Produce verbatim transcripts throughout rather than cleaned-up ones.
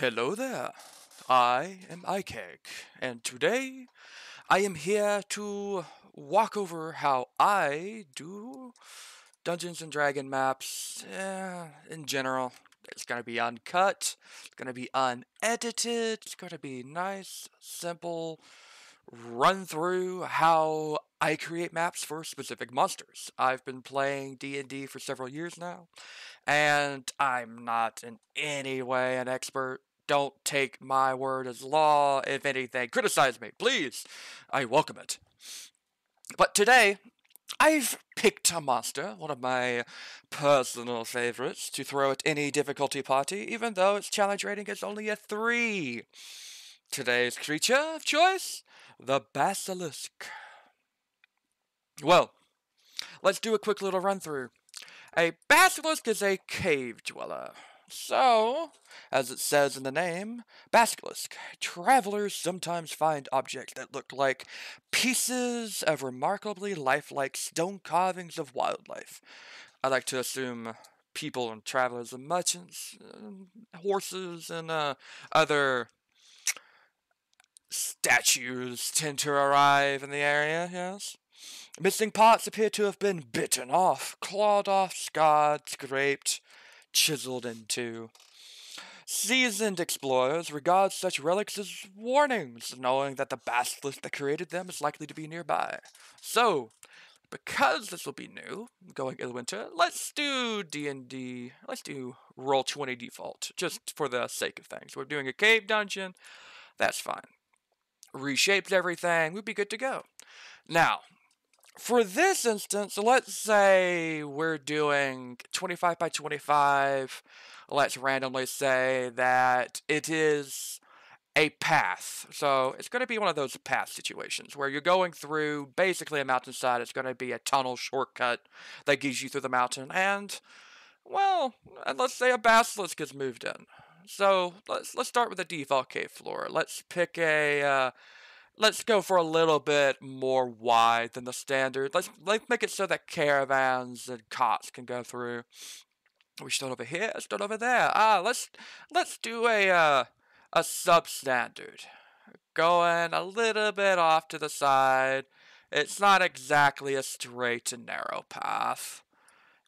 Hello there, I am iCake, and today I am here to walk over how I do Dungeons and Dragons maps eh, in general. It's going to be uncut, it's going to be unedited, it's going to be nice, simple run through how I create maps for specific monsters. I've been playing D and D for several years now, and I'm not in any way an expert. Don't take my word as law. If anything, criticize me, please. I welcome it. But today, I've picked a monster, one of my personal favorites, to throw at any difficulty party, even though its challenge rating is only a three. Today's creature of choice, the basilisk. Well, let's do a quick little run-through. A basilisk is a cave dweller. So, as it says in the name, basilisk, travelers sometimes find objects that look like pieces of remarkably lifelike stone carvings of wildlife. I like to assume people and travelers and merchants, and horses, and uh, other statues tend to arrive in the area, yes? Missing parts appear to have been bitten off, clawed off, scarred, scraped, chiseled into. Seasoned explorers regard such relics as warnings, knowing that the basilisk that created them is likely to be nearby. So, because this will be new, going Illwinter, let's do D and D, let's do Roll twenty default, just for the sake of things. We're doing a cave dungeon, that's fine. Reshaped everything, we'd be good to go. Now, for this instance, let's say we're doing twenty-five by twenty-five. Let's randomly say that it is a path. So it's going to be one of those path situations where you're going through basically a mountainside. It's going to be a tunnel shortcut that gives you through the mountain. And, well, and let's say a basilisk gets moved in. So let's let's start with the default cave floor. Let's pick a... Uh, Let's go for a little bit more wide than the standard. Let's, let's make it so that caravans and carts can go through. We start over here. Start over there. Ah, let's let's do a uh, a substandard. Going a little bit off to the side. It's not exactly a straight and narrow path.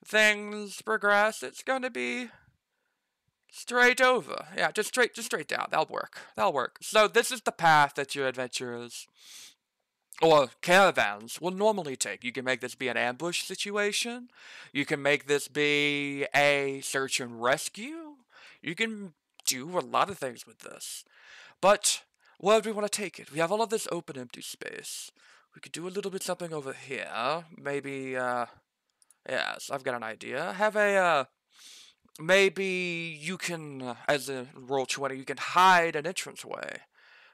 Things progress. It's going to be straight over. Yeah, just straight just straight down. That'll work. That'll work. So this is the path that your adventurers or caravans will normally take. You can make this be an ambush situation. You can make this be a search and rescue. You can do a lot of things with this. But where do we want to take it? We have all of this open empty space. We could do a little bit something over here. Maybe, uh... yes, I've got an idea. Have a, uh... Maybe you can, as in Roll twenty, you can hide an entranceway.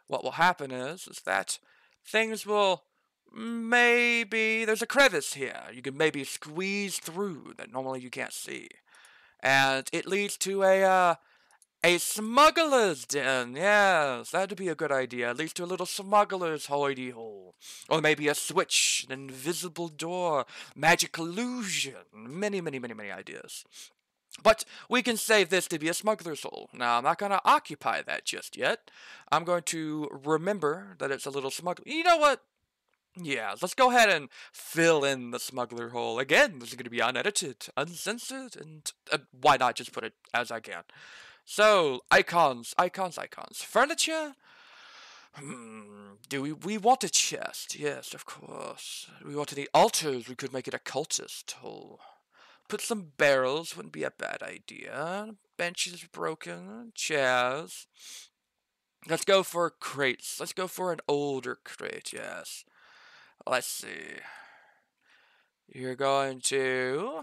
What will happen is, is that things will, maybe, there's a crevice here. You can maybe squeeze through that normally you can't see. And it leads to a, uh, a smuggler's den. Yes, that'd be a good idea. It leads to a little smuggler's hidey hole. Or maybe a switch, an invisible door, magic illusion. Many, many, many, many ideas. But we can save this to be a smuggler's hole. Now, I'm not going to occupy that just yet. I'm going to remember that it's a little smuggler. You know what? Yeah, let's go ahead and fill in the smuggler hole. Again, this is going to be unedited, uncensored, and uh, why not just put it as I can? So, icons, icons, icons. Furniture? Hmm, do we, we want a chest? Yes, of course. We want any altars. We could make it a cultist hole. Put some barrels, wouldn't be a bad idea. Benches broken, chairs. Let's go for crates. Let's go for an older crate, yes. Let's see. You're going to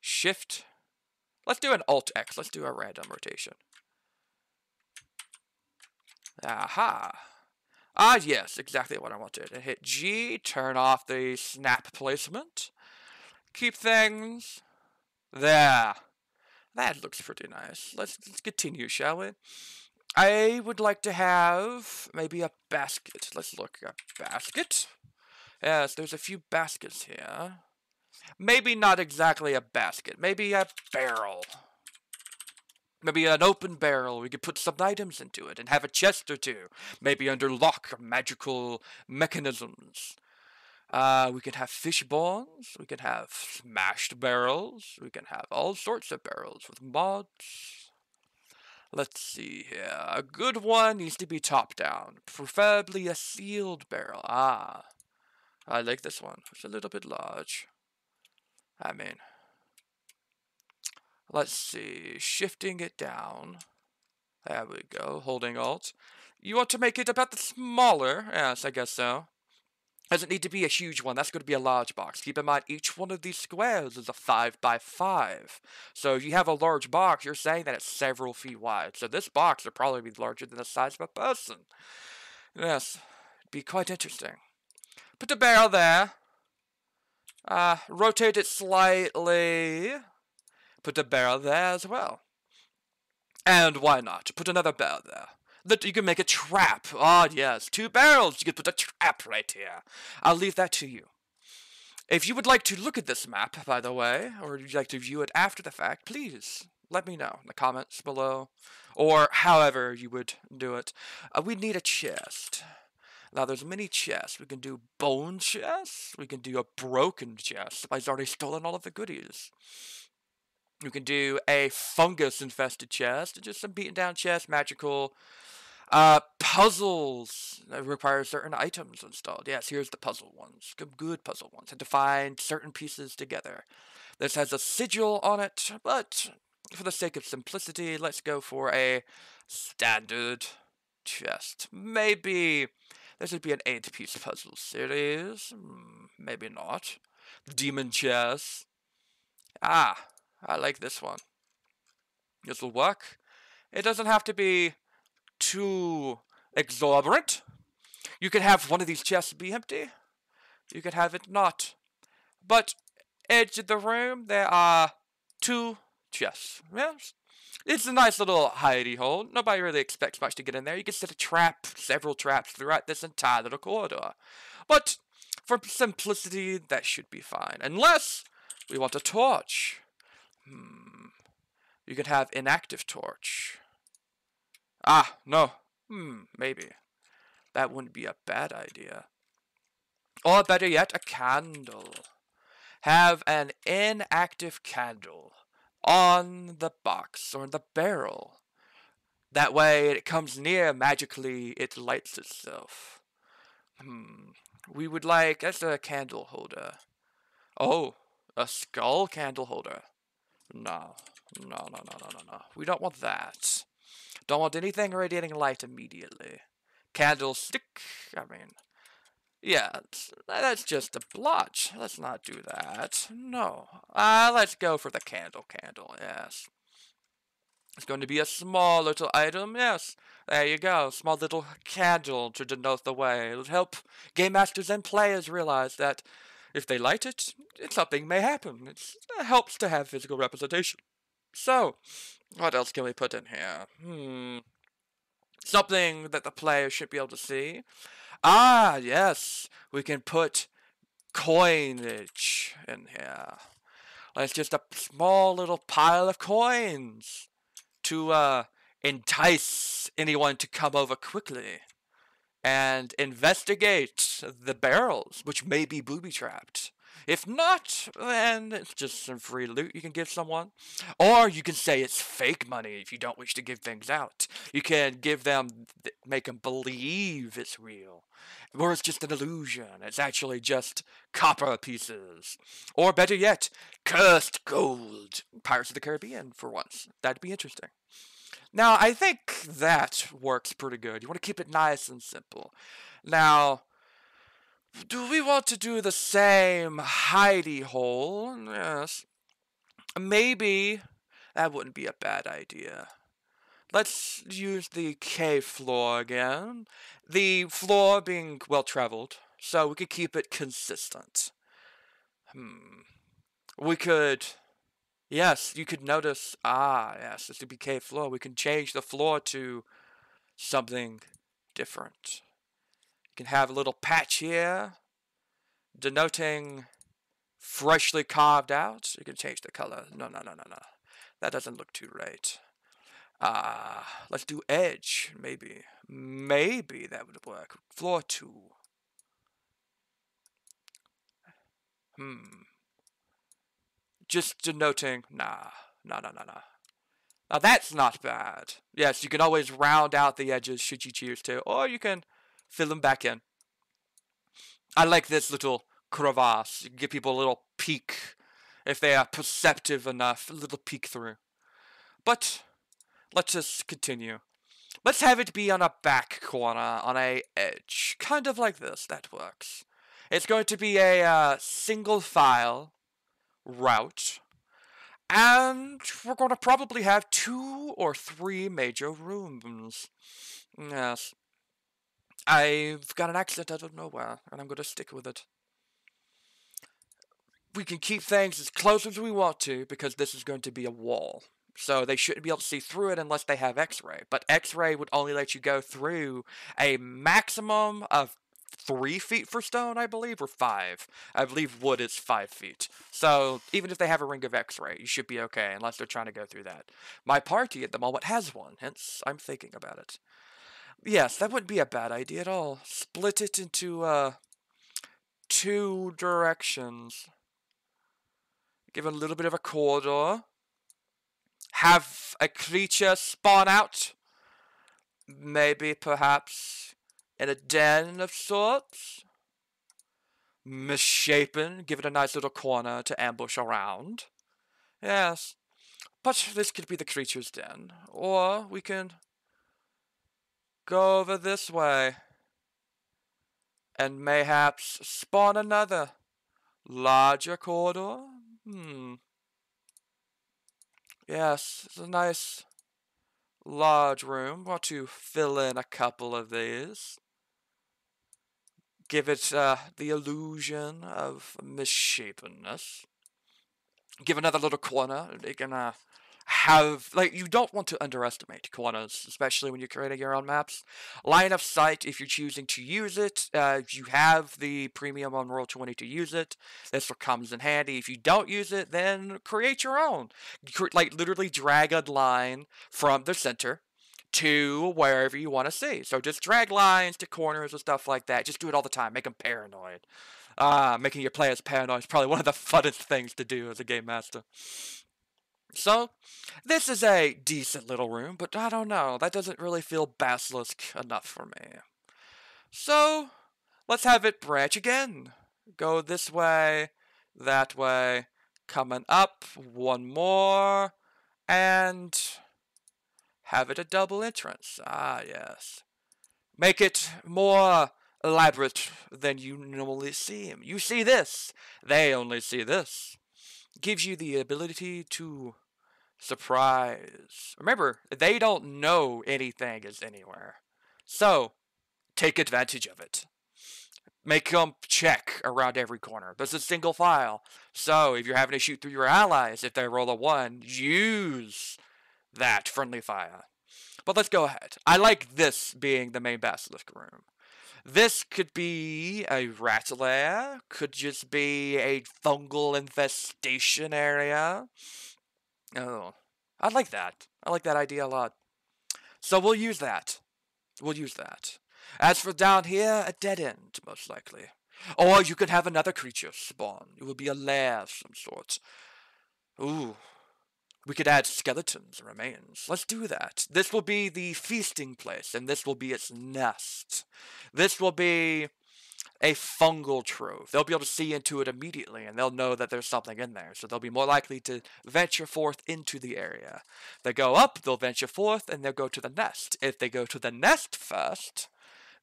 shift. Let's do an Alt X. Let's do a random rotation. Aha. Ah, yes, exactly what I wanted. And hit G, turn off the snap placement. Keep things... there. That looks pretty nice. Let's, let's continue, shall we? I would like to have maybe a basket. Let's look at a basket. Yes, there's a few baskets here. Maybe not exactly a basket. Maybe a barrel. Maybe an open barrel we could put some items into it and have a chest or two. Maybe under lock or magical mechanisms. Uh, we could have fish bones. We could have smashed barrels. We can have all sorts of barrels with mods. Let's see here. A good one needs to be top-down. Preferably a sealed barrel. Ah. I like this one. It's a little bit large. I mean... Let's see, shifting it down. There we go, holding alt. You want to make it about the smaller, yes, I guess so. Doesn't need to be a huge one, that's going to be a large box. Keep in mind, each one of these squares is a five by five. So if you have a large box, you're saying that it's several feet wide. So this box would probably be larger than the size of a person. Yes, it'd be quite interesting. Put the barrel there. Uh, rotate it slightly. Put a barrel there as well. And why not? Put another barrel there. That you can make a trap. Oh, yes. Two barrels. You could put a trap right here. I'll leave that to you. If you would like to look at this map, by the way, or you'd like to view it after the fact, please let me know in the comments below, or however you would do it. Uh, we need a chest. Now, there's many chests. We can do bone chests. We can do a broken chest. Somebody's already stolen all of the goodies. You can do a fungus-infested chest, just some beaten-down chests, magical uh, puzzles that require certain items installed. Yes, here's the puzzle ones, good, good puzzle ones. Had to find certain pieces together. This has a sigil on it, but for the sake of simplicity, let's go for a standard chest. Maybe this would be an eight-piece puzzle series. Maybe not. Demon chest. Ah. I like this one. This will work. It doesn't have to be too exorbitant. You can have one of these chests be empty. You can have it not. But edge of the room, there are two chests. Yes. It's a nice little hidey hole. Nobody really expects much to get in there. You can set a trap, several traps throughout this entire little corridor. But for simplicity, that should be fine. Unless we want a torch. Hmm. You could have inactive torch. Ah, no. Hmm, maybe. That wouldn't be a bad idea. Or better yet, a candle. Have an inactive candle on the box or the barrel. That way it comes near magically, it lights itself. Hmm. We would like, that's a candle holder. Oh, a skull candle holder. No, no, no, no, no, no, no. We don't want that. Don't want anything radiating light immediately. Candlestick, I mean... Yeah, that's just a blotch. Let's not do that. No. Ah, uh, let's go for the candle candle, yes. It's going to be a small little item, yes. There you go, small little candle to denote the way. It'll help game masters and players realize that if they light it, something may happen. It's, it helps to have physical representation. So, what else can we put in here? Hmm. Something that the player should be able to see. Ah, yes. We can put coinage in here. It's just a small little pile of coins to uh, entice anyone to come over quickly. And investigate the barrels, which may be booby-trapped. If not, then it's just some free loot you can give someone. Or you can say it's fake money if you don't wish to give things out. You can give them, make them believe it's real. Or it's just an illusion. It's actually just copper pieces. Or better yet, cursed gold. Pirates of the Caribbean, for once. That'd be interesting. Now, I think that works pretty good. You want to keep it nice and simple. Now, do we want to do the same hidey hole? Yes. Maybe that wouldn't be a bad idea. Let's use the cave floor again. The floor being well-traveled, so we could keep it consistent. Hmm. We could... Yes, you could notice, ah, yes, this would be cave floor. We can change the floor to something different. You can have a little patch here, denoting freshly carved out. You can change the color. No, no, no, no, no. That doesn't look too right. Ah, uh, let's do edge, maybe. Maybe that would work. Floor two. Hmm. Just denoting, nah, nah, nah, nah, nah. Now that's not bad. Yes, you can always round out the edges should you choose to, or you can fill them back in. I like this little crevasse. You can give people a little peek, if they are perceptive enough, a little peek through. But let's just continue. Let's have it be on a back corner, on a edge. Kind of like this, that works. It's going to be a uh, single file route, and we're going to probably have two or three major rooms. Yes. I've got an accent out of nowhere, and I'm going to stick with it. We can keep things as close as we want to, because this is going to be a wall. So they shouldn't be able to see through it unless they have x-ray. But x-ray would only let you go through a maximum of three feet for stone, I believe, or five. I believe wood is five feet. So even if they have a ring of x-ray, you should be okay, unless they're trying to go through that. My party at the moment has one, hence I'm thinking about it. Yes, that wouldn't be a bad idea at all. Split it into uh, two directions. Give it a little bit of a corridor. Have a creature spawn out. Maybe, perhaps, in a den of sorts. Misshapen. Give it a nice little corner to ambush around. Yes. But this could be the creature's den. Or we can go over this way, and mayhaps spawn another larger corridor. Hmm. Yes, it's a nice large room. Want to fill in a couple of these. Give it uh, the illusion of misshapenness. Give another little corner. They can uh, have, like, you don't want to underestimate corners, especially when you're creating your own maps. Line of sight, if you're choosing to use it, uh, you have the premium on Roll twenty to use it. This comes in handy. If you don't use it, then create your own. Like, literally drag a line from the center to wherever you want to see. So just drag lines to corners and stuff like that. Just do it all the time. Make them paranoid. Uh, making your players paranoid is probably one of the funnest things to do as a game master. So, this is a decent little room, but I don't know. That doesn't really feel basilisk enough for me. So, let's have it branch again. Go this way, that way, coming up, one more, and have it a double entrance. Ah, yes. Make it more elaborate than you normally see. You see this. They only see this. Gives you the ability to surprise. Remember, they don't know anything is anywhere. So, take advantage of it. Make them check around every corner. This is single file. So, if you're having to shoot through your allies, if they roll a one, use that friendly fire. But let's go ahead. I like this being the main basilisk room. This could be a rat lair, could just be a fungal infestation area. Oh, I like that. I like that idea a lot. So we'll use that. We'll use that. As for down here, a dead end, most likely. Or you could have another creature spawn. It would be a lair of some sort. Ooh. We could add skeletons and remains. Let's do that. This will be the feasting place, and this will be its nest. This will be a fungal trove. They'll be able to see into it immediately, and they'll know that there's something in there, so they'll be more likely to venture forth into the area. They go up, they'll venture forth, and they'll go to the nest. If they go to the nest first,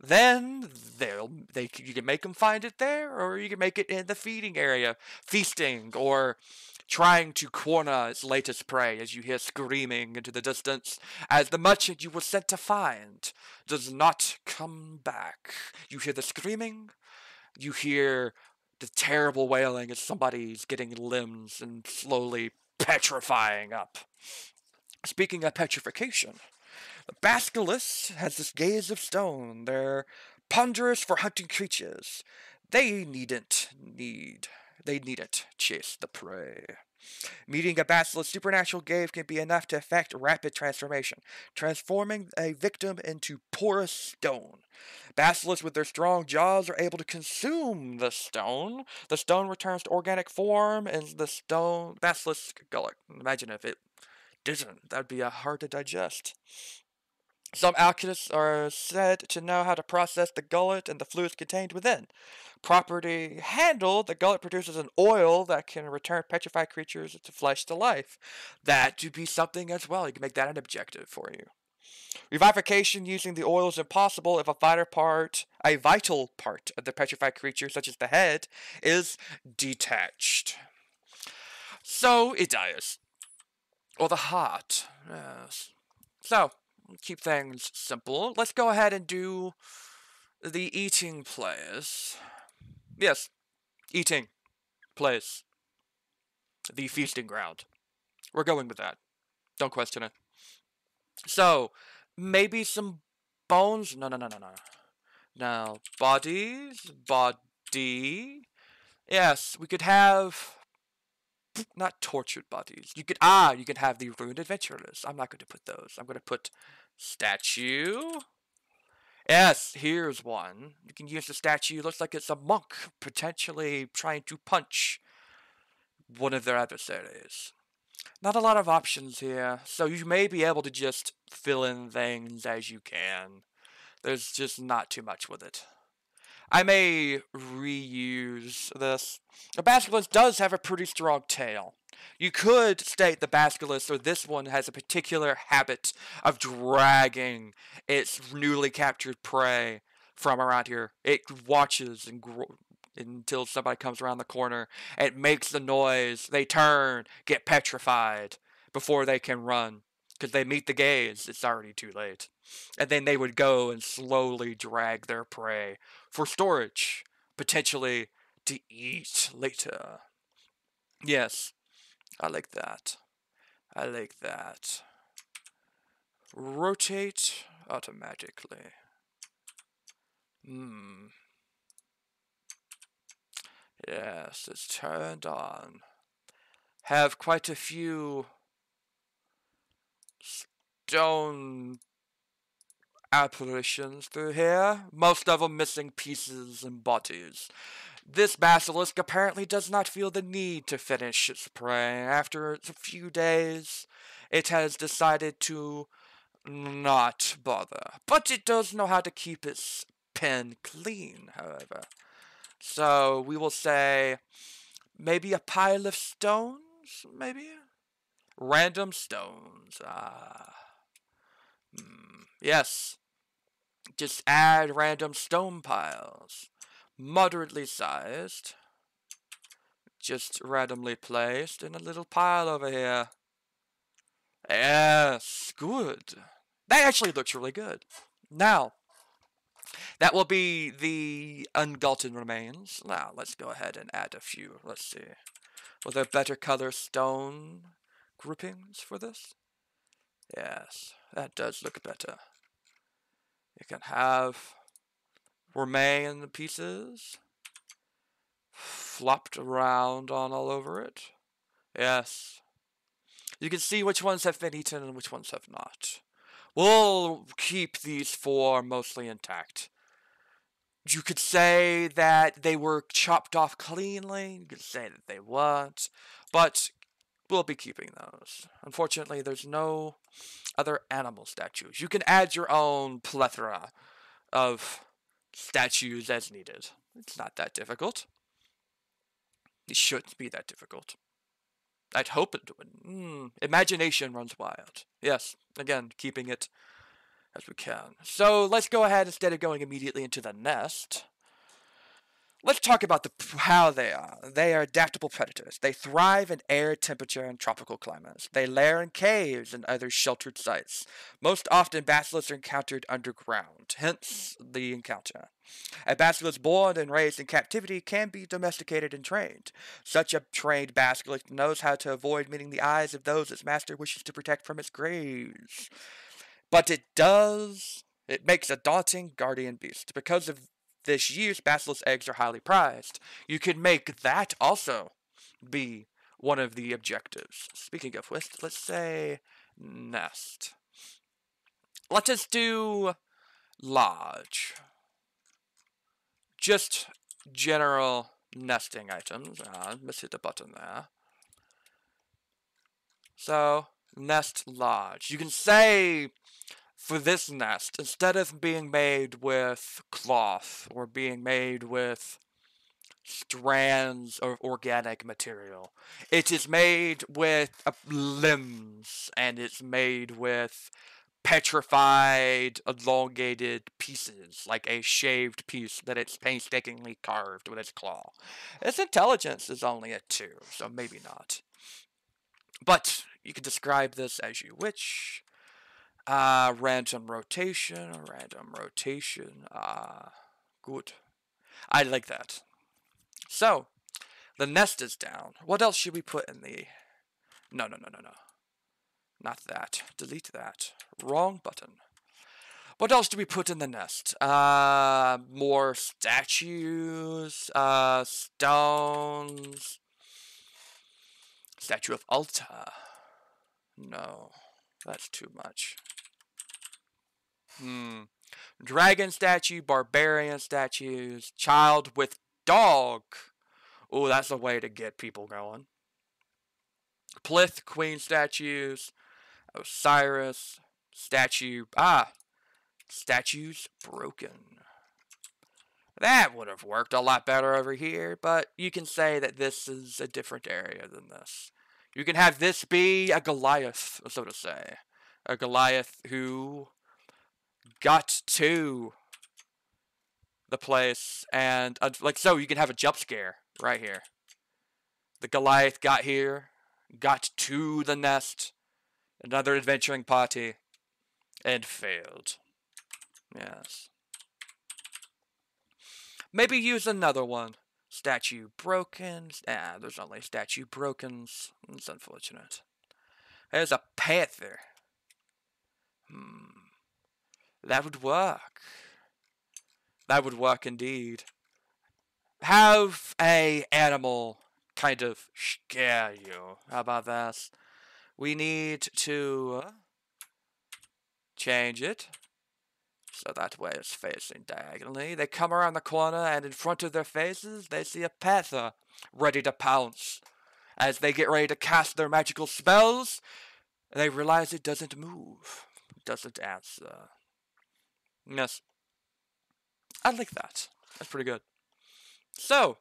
then they'll they you can make them find it there, or you can make it in the feeding area, feasting, or trying to corner its latest prey as you hear screaming into the distance, as the merchant you were sent to find does not come back. You hear the screaming, you hear the terrible wailing as somebody's getting limbs and slowly petrifying up. Speaking of petrification, the basilisk has this gaze of stone. They're ponderous for hunting creatures. They needn't need... They needn't chase the prey. Meeting a basilisk supernatural gave can be enough to affect rapid transformation, transforming a victim into porous stone. Basilisks with their strong jaws are able to consume the stone. The stone returns to organic form, and the stone basilisk gullet. Imagine if it didn't. That'd be uh, hard to digest. Some alchemists are said to know how to process the gullet and the fluids contained within. Property handled, the gullet produces an oil that can return petrified creatures to flesh to life. That would be something as well. You can make that an objective for you. Revivification using the oil is impossible if a vital part, a vital part of the petrified creature, such as the head, is detached. So it dies, or the heart. Yes. So. Keep things simple. Let's go ahead and do the eating plays. Yes, eating plays. The feasting ground. We're going with that. Don't question it. So, maybe some bones? No, no, no, no, no. Now, bodies, body. Yes, we could have... Not tortured bodies. You could ah, you could have the ruined adventurers. I'm not going to put those. I'm going to put statue. Yes, here's one. You can use the statue. Looks like it's a monk potentially trying to punch one of their adversaries. Not a lot of options here, so you may be able to just fill in things as you can. There's just not too much with it. I may reuse this. The basilisk does have a pretty strong tail. You could state the basilisk, or this one, has a particular habit of dragging its newly captured prey from around here. It watches and gro until somebody comes around the corner. It makes the noise. They turn, get petrified before they can run. Because they meet the gaze, it's already too late. And then they would go and slowly drag their prey for storage, potentially to eat later. Yes, I like that. I like that. Rotate automatically. Hmm. Yes, it's turned on. Have quite a few... stone apparitions through here, most of them missing pieces and bodies. This basilisk apparently does not feel the need to finish its prey. After a few days, it has decided to not bother. But it does know how to keep its pen clean, however. So we will say maybe a pile of stones, maybe? Random stones. Ah. Mm. Yes. Just add random stone piles. Moderately sized. Just randomly placed in a little pile over here. Yes. Good. That actually looks really good. Now, that will be the ungotten remains. Now, let's go ahead and add a few. Let's see. Were there better color stone groupings for this? Yes, that does look better. You can have remain pieces flopped around on all over it. Yes. You can see which ones have been eaten and which ones have not. We'll keep these four mostly intact. You could say that they were chopped off cleanly. You could say that they weren't. But we'll be keeping those. Unfortunately, there's no other animal statues. You can add your own plethora of statues as needed. It's not that difficult. It shouldn't be that difficult. I'd hope it wouldn't. Mm, imagination runs wild. Yes, again, keeping it as we can. So let's go ahead, instead of going immediately into the nest... Let's talk about the, how they are. They are adaptable predators. They thrive in air temperature and tropical climates. They lair in caves and other sheltered sites. Most often, basilisks are encountered underground, hence the encounter. A basilisk born and raised in captivity can be domesticated and trained. Such a trained basilisk knows how to avoid meeting the eyes of those its master wishes to protect from its graze. But it does... It makes a daunting guardian beast. Because of this year's basilisk eggs are highly prized. You could make that also be one of the objectives. Speaking of which, let's say nest. Let us do large. Just general nesting items. Ah, missed the button there. So, nest large. You can say for this nest, instead of being made with cloth or being made with strands of organic material, it is made with uh, limbs, and it's made with petrified, elongated pieces, like a shaved piece that it's painstakingly carved with its claw. Its intelligence is only a two, so maybe not. But you can describe this as you wish. Uh, random rotation, random rotation. Ah, uh, good. I like that. So, the nest is down. What else should we put in the... No, no, no, no, no. Not that. Delete that. Wrong button. What else do we put in the nest? Uh, more statues, uh, stones. Statue of Alta. No, that's too much. Hmm. Dragon statue, barbarian statues, child with dog. Oh, that's a way to get people going. Plith, queen statues, Osiris, statue, ah, statues broken. That would have worked a lot better over here, but you can say that this is a different area than this. You can have this be a Goliath, so to say. A Goliath who got to the place and, uh, like, so you can have a jump scare right here. The Goliath got here, got to the nest, another adventuring party, and failed. Yes. Maybe use another one. Statue broken. Ah, there's only statue broken. It's unfortunate. There's a panther. Hmm. That would work. That would work indeed. Have a animal kind of scare you. How about this? We need to change it. So that way it's facing diagonally. They come around the corner, and in front of their faces, they see a panther ready to pounce. As they get ready to cast their magical spells, they realize it doesn't move. It doesn't answer. Yes. I like that. That's pretty good. So,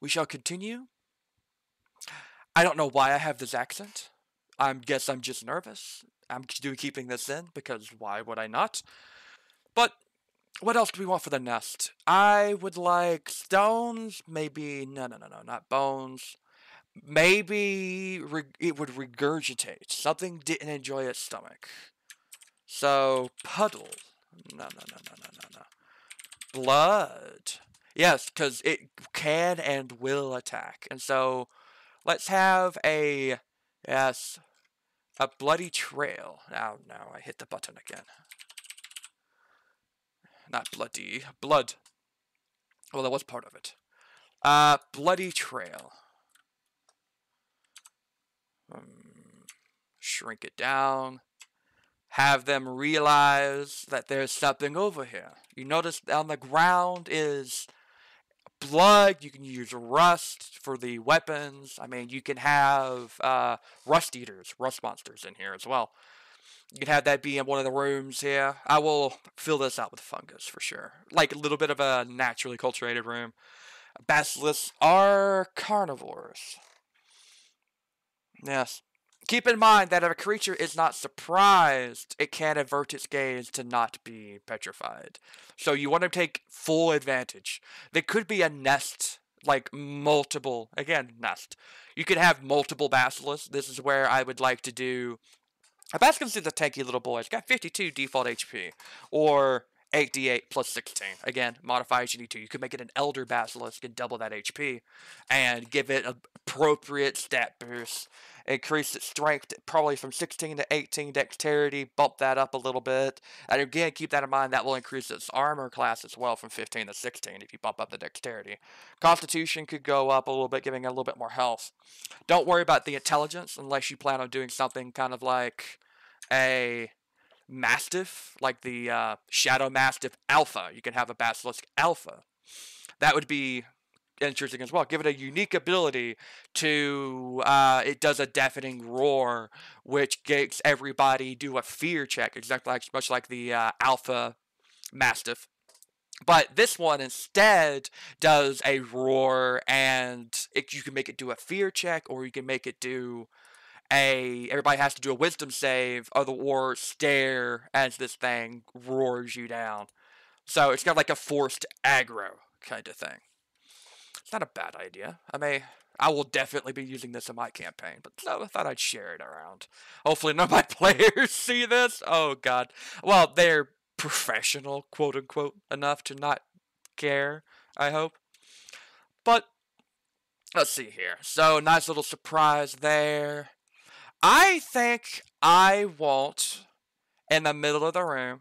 we shall continue. I don't know why I have this accent. I guess I'm just nervous. I'm keeping this in, because why would I not? But what else do we want for the nest? I would like stones, maybe, no, no, no, no, not bones. Maybe re it would regurgitate. Something didn't enjoy its stomach. So, puddle. No, no, no, no, no, no, no. Blood. Yes, because it can and will attack. And so, let's have a, yes, a bloody trail. Now, now, I hit the button again. Not bloody. Blood. Well, that was part of it. Uh, bloody trail. Um, shrink it down. Have them realize that there's something over here. You notice on the ground is blood. You can use rust for the weapons. I mean, you can have uh, rust eaters, rust monsters in here as well. You can have that be in one of the rooms here. I will fill this out with fungus for sure. Like a little bit of a naturally cultivated room. Basilisks are carnivores. Yes. Keep in mind that if a creature is not surprised, it can avert its gaze to not be petrified. So you want to take full advantage. There could be a nest, like multiple, again, nest. You could have multiple basilisks. This is where I would like to do... Basilisk is a tanky little boy. It's got fifty-two default H P, or eight d eight plus sixteen. Again, modifies you need to. You could make it an elder basilisk and double that H P, and give it a appropriate stat boost. Increased its strength probably from sixteen to eighteen, dexterity, bump that up a little bit. And again, keep that in mind, that will increase its armor class as well from fifteen to sixteen if you bump up the dexterity. Constitution could go up a little bit, giving it a little bit more health. Don't worry about the intelligence unless you plan on doing something kind of like a Mastiff, like the uh, Shadow Mastiff Alpha. You can have a Basilisk Alpha. That would be interesting as well. Give it a unique ability to uh it does a deafening roar, which makes everybody do a fear check, exactly like much like the uh, Alpha Mastiff, but this one instead does a roar, and it, you can make it do a fear check, or you can make it do a everybody has to do a wisdom save or the or stare as this thing roars you down. So it's got like a forced aggro kind of thing. It's not a bad idea. I may, I will definitely be using this in my campaign, but no, I thought I'd share it around. Hopefully none of my players see this. Oh, God. Well, they're professional, quote-unquote, enough to not care, I hope. But let's see here. So, nice little surprise there. I think I want, in the middle of the room,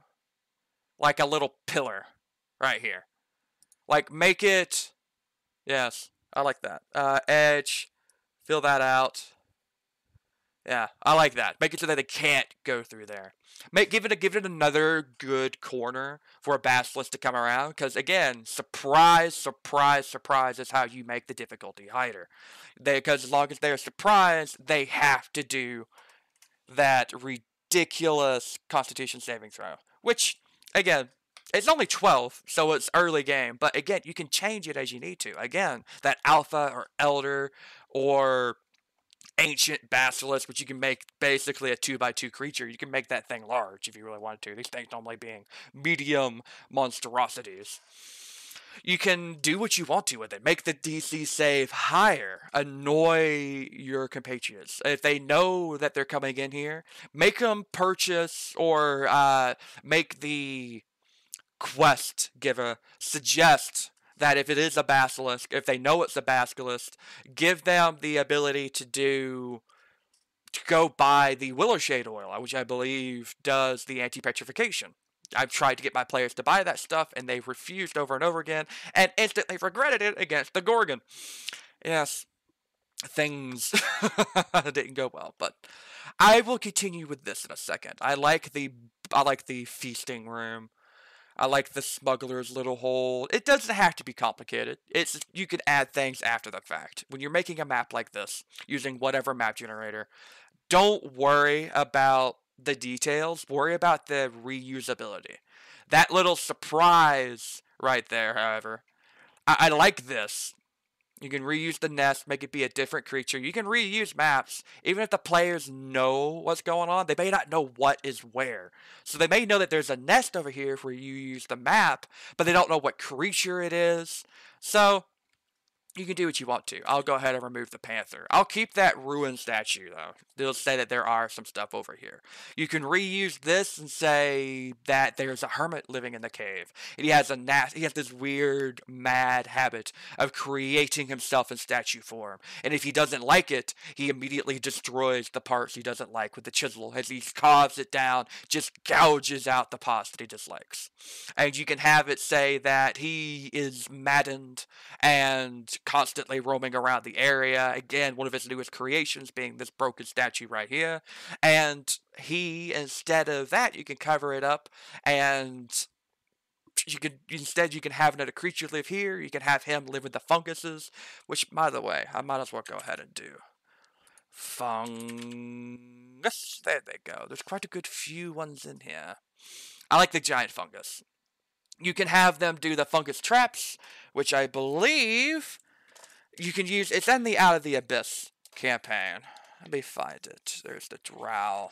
like a little pillar right here. Like, make it... Yes, I like that. Uh, edge, fill that out. Yeah, I like that. Make it so that they can't go through there. Make give it a, give it another good corner for a basilisk to come around. Because again, surprise, surprise, surprise is how you make the difficulty higher. Because as long as they're surprised, they have to do that ridiculous Constitution saving throw. Which, again. It's only twelve, so it's early game. But again, you can change it as you need to. Again, that Alpha or Elder or Ancient Basilisk, which you can make basically a two by two creature. You can make that thing large if you really wanted to. These things normally being medium monstrosities. You can do what you want to with it. Make the D C save higher. Annoy your compatriots. If they know that they're coming in here, make them purchase or uh, make the... quest giver suggest that if it is a basilisk, if they know it's a basilisk, give them the ability to do to go buy the Willow Shade oil, which I believe does the anti-petrification. I've tried to get my players to buy that stuff, and they've refused over and over again, and instantly regretted it against the Gorgon. Yes, things didn't go well, but I will continue with this in a second. I like the I like the feasting room. I like the smuggler's little hole. It doesn't have to be complicated. It's you could add things after the fact. When you're making a map like this, using whatever map generator, don't worry about the details. Worry about the reusability. That little surprise right there, however. I, I like this. You can reuse the nest, make it be a different creature. You can reuse maps. Even if the players know what's going on, they may not know what is where. So they may know that there's a nest over here where you use the map, but they don't know what creature it is. So you can do what you want to. I'll go ahead and remove the panther. I'll keep that ruin statue, though. They'll say that there are some stuff over here. You can reuse this and say that there's a hermit living in the cave. And he has a nasty, he has this weird, mad habit of creating himself in statue form. And if he doesn't like it, he immediately destroys the parts he doesn't like with the chisel. As he carves it down, just gouges out the parts that he dislikes. And you can have it say that he is maddened and constantly roaming around the area. Again, one of his newest creations being this broken statue right here. And he, instead of that, you can cover it up, and you can instead you can have another creature live here. You can have him live with the funguses, which, by the way, I might as well go ahead and do. Fungus. There they go. There's quite a good few ones in here. I like the giant fungus. You can have them do the fungus traps, which I believe... You can use, it's in the Out of the Abyss campaign. Let me find it. There's the drow.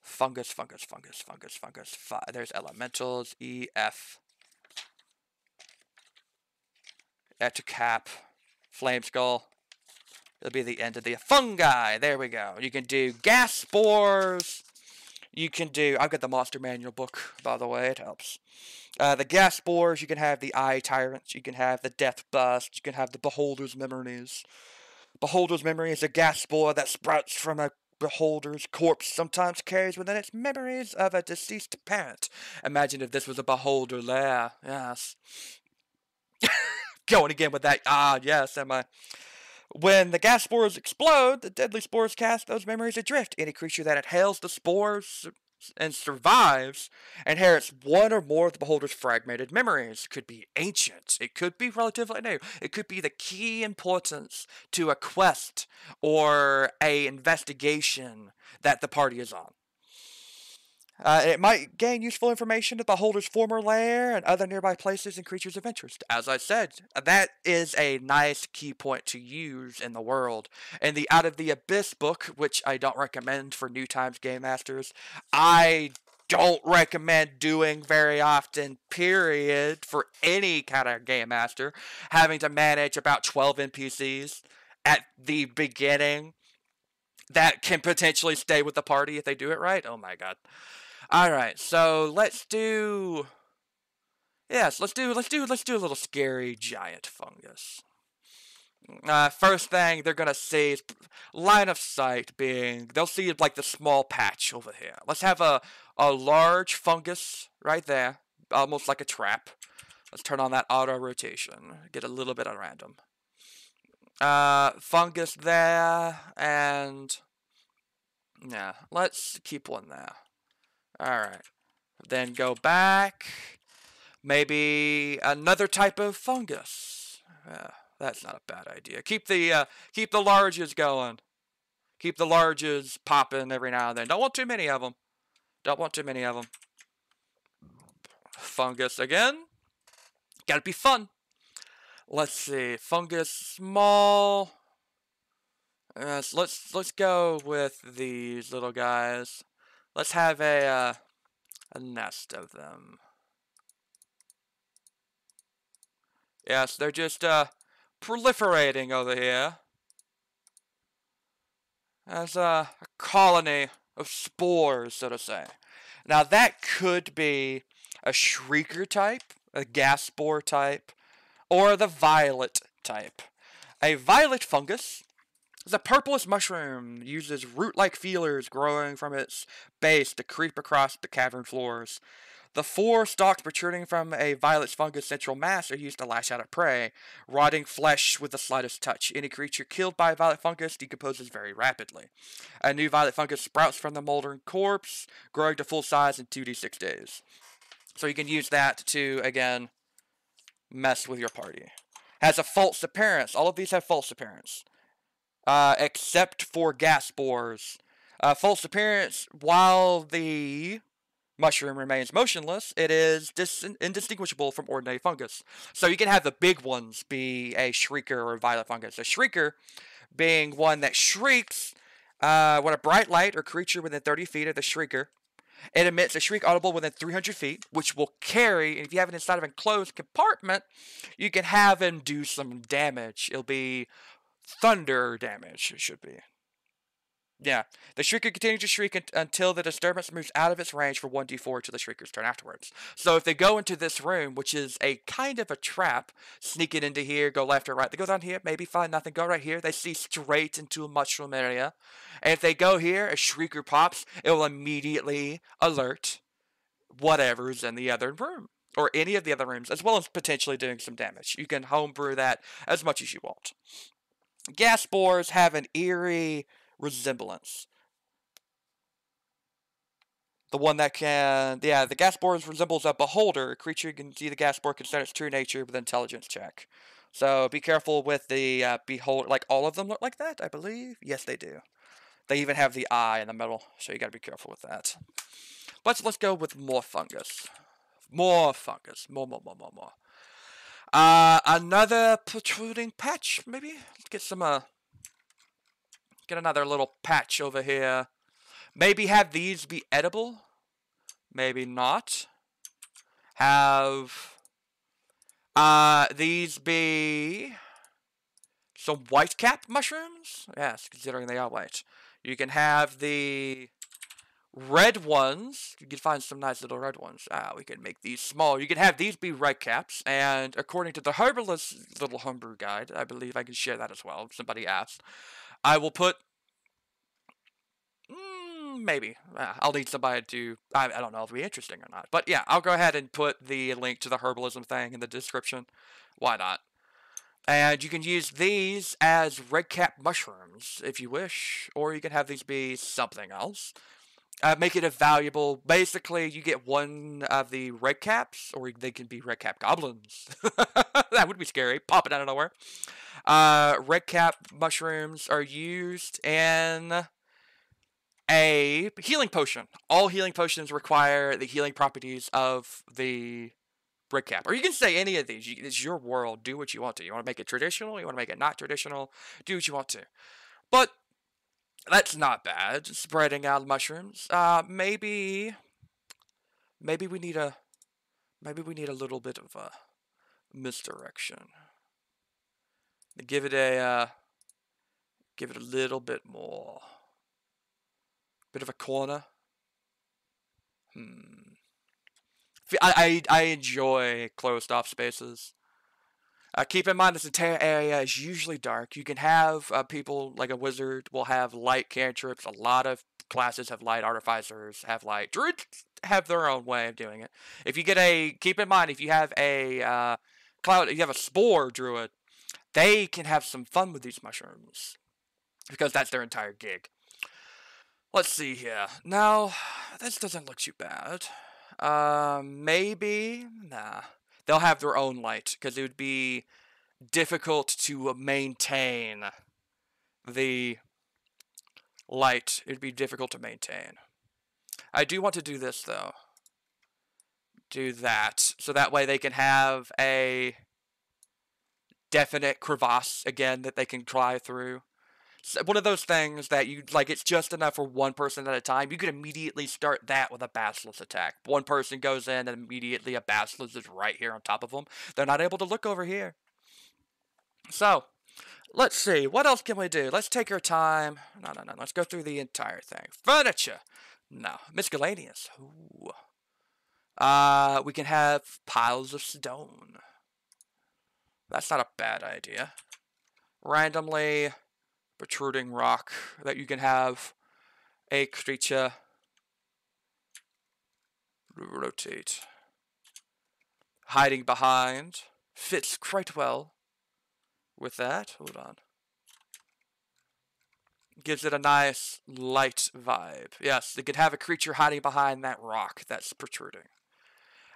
Fungus, fungus, fungus, fungus, fungus. Fi There's elementals, E F. Etacap, Flame Skull. It'll be the end of the fungi. There we go. You can do gas spores. You can do, I've got the Monster Manual book, by the way, it helps. Uh, the Gas Spores, you can have the Eye Tyrants, you can have the Death Bust, you can have the Beholder's Memories. Beholder's memory is a gas spore that sprouts from a beholder's corpse, sometimes carries within its memories of a deceased parent. Imagine if this was a beholder lair. Yes. Going again with that. Ah, yes, am I? When the gas spores explode, the deadly spores cast those memories adrift. Any creature that inhales the spores and survives inherits one or more of the beholder's fragmented memories. It could be ancient. It could be relatively new. It could be the key importance to a quest or a investigation that the party is on. Uh, it might gain useful information at the beholder's former lair and other nearby places and creatures of interest. As I said, that is a nice key point to use in the world. In the Out of the Abyss book, which I don't recommend for New Times Game Masters, I don't recommend doing very often, period, for any kind of Game Master, having to manage about twelve N P Cs at the beginning that can potentially stay with the party if they do it right. Oh my god. Alright, so let's do, yes, let's do, let's do, let's do a little scary giant fungus. Uh, first thing they're gonna see is line of sight being, they'll see like the small patch over here. Let's have a, a large fungus right there, almost like a trap. Let's turn on that auto rotation, get a little bit on random. Uh, fungus there, and, yeah, let's keep one there. Alright, then go back, maybe another type of fungus. Yeah, that's not a bad idea. Keep the, uh, keep the larges going. Keep the larges popping every now and then. Don't want too many of them. Don't want too many of them. Fungus again. Gotta be fun. Let's see, fungus, small. Uh, so let's let's go with these little guys. Let's have a uh, a nest of them. Yes, they're just uh, proliferating over here as a, a colony of spores, so to say. Now that could be a Shrieker type, a Gas Spore type, or the Violet type. A Violet fungus is a purplish mushroom, uses root-like feelers growing from its base to creep across the cavern floors. The four stalks protruding from a violet fungus central mass are used to lash out at prey, rotting flesh with the slightest touch. Any creature killed by a violet fungus decomposes very rapidly. A new violet fungus sprouts from the moldering corpse, growing to full size in two d six days. So you can use that to, again, mess with your party. Has a false appearance. All of these have false appearance, uh, except for gas spores. Uh, false appearance: while the mushroom remains motionless, it is dis indistinguishable from ordinary fungus. So you can have the big ones be a Shrieker or a Violet fungus. A Shrieker being one that shrieks uh, when a bright light or creature within thirty feet of the Shrieker. It emits a shriek audible within three hundred feet, which will carry, and if you have it inside of an enclosed compartment, you can have him do some damage. It'll be thunder damage, it should be. Yeah. The Shrieker continues to shriek until the disturbance moves out of its range for one d four to the Shrieker's turn afterwards. So if they go into this room, which is a kind of a trap, sneak it into here, go left or right. They go down here, maybe find nothing, go right here. They see straight into a mushroom area. And if they go here, a Shrieker pops, it will immediately alert whatever's in the other room, or any of the other rooms, as well as potentially doing some damage. You can homebrew that as much as you want. Gas spores have an eerie resemblance. The one that can, yeah, the gas spore resembles a beholder. A creature can see the gas spore can start its true nature with an intelligence check. So be careful with the uh, beholder. Like all of them look like that, I believe. Yes, they do. They even have the eye in the middle, so you got to be careful with that. But let's go with more fungus. More fungus. More, more, more, more, more. Uh, another protruding patch, maybe. Let's get some. Uh, Get another little patch over here. Maybe have these be edible. Maybe not. Have uh, these be some white cap mushrooms. Yes, considering they are white. You can have the red ones. You can find some nice little red ones. Ah, we can make these small. You can have these be red caps. And according to the herbalist's little homebrew guide, I believe I can share that as well. Somebody asked. I will put... Mm, maybe. Uh, I'll need somebody to... I, I don't know if it'll be interesting or not. But yeah, I'll go ahead and put the link to the herbalism thing in the description. Why not? And you can use these as red cap mushrooms if you wish. Or you can have these be something else. Uh, make it a valuable... Basically, you get one of the red caps, or they can be red cap goblins. That would be scary. Popping out of nowhere. Uh, red cap mushrooms are used in a healing potion. All healing potions require the healing properties of the red cap. Or you can say any of these. You, it's your world. Do what you want to. You want to make it traditional? You want to make it not traditional? Do what you want to. But... that's not bad. Spreading out mushrooms. Uh, maybe, maybe we need a, maybe we need a little bit of a misdirection. Give it a, uh, give it a little bit more. Bit of a corner. Hmm. I I I enjoy closed off spaces. Uh, keep in mind, this entire area is usually dark. You can have uh, people, like a wizard, will have light cantrips. A lot of classes have light. Artificers have light. Druids have their own way of doing it. If you get a... Keep in mind, if you have a uh, cloud... you have a spore druid, they can have some fun with these mushrooms. Because that's their entire gig. Let's see here. Now, this doesn't look too bad. Uh, maybe... Nah. They'll have their own light, because it would be difficult to maintain the light. It would be difficult to maintain. I do want to do this, though. Do that. So that way they can have a definite crevasse, again, that they can climb through. So one of those things that you, like, it's just enough for one person at a time. You could immediately start that with a basilisk attack. One person goes in and immediately a basilisk is right here on top of them. They're not able to look over here. So, let's see. What else can we do? Let's take our time. No, no, no. Let's go through the entire thing. Furniture. No. Miscellaneous. Ooh. Uh, we can have piles of stone. That's not a bad idea. Randomly... protruding rock that you can have a creature rotate. Hiding behind fits quite well with that. Hold on. Gives it a nice light vibe. Yes, they could have a creature hiding behind that rock that's protruding.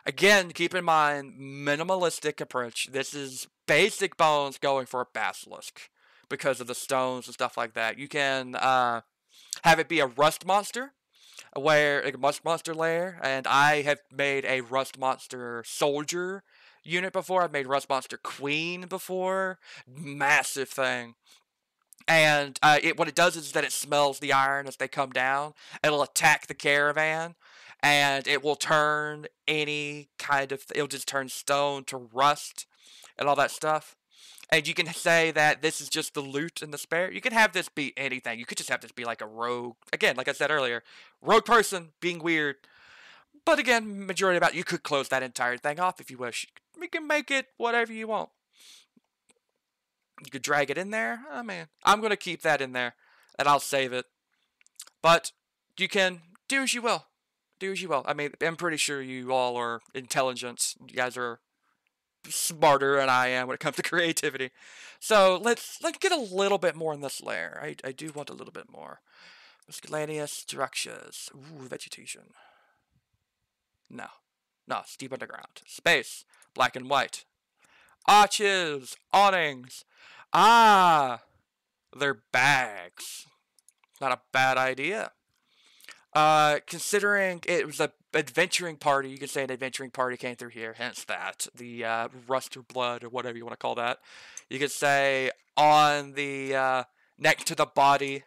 Again, keep in mind, minimalistic approach. This is basic bones going for a basilisk. Because of the stones and stuff like that. You can uh, have it be a rust monster. Where, like a rust monster lair. And I have made a rust monster soldier unit before. I've made rust monster queen before. Massive thing. And uh, it, what it does is that it smells the iron as they come down. It'll attack the caravan. And it will turn any kind of... It'll just turn stone to rust. And all that stuff. And you can say that this is just the loot and the spare. You can have this be anything. You could just have this be like a rogue. Again, like I said earlier, rogue person being weird. But again, majority about you could close that entire thing off if you wish. You can make it whatever you want. You could drag it in there. Oh man, I'm going to keep that in there and I'll save it. But you can do as you will. Do as you will. I mean, I'm pretty sure you all are intelligent. You guys are smarter than I am when it comes to creativity. So let's let's get a little bit more in this layer. I, I do want a little bit more. Miscellaneous structures. Ooh, vegetation. No. No, it's deep underground. Space. Black and white. Arches. Awnings. Ah! They're bags. Not a bad idea. Uh, considering it was a adventuring party, you can say an adventuring party came through here, hence that, the uh, rust or blood or whatever you want to call that. You could say on the uh, neck to the body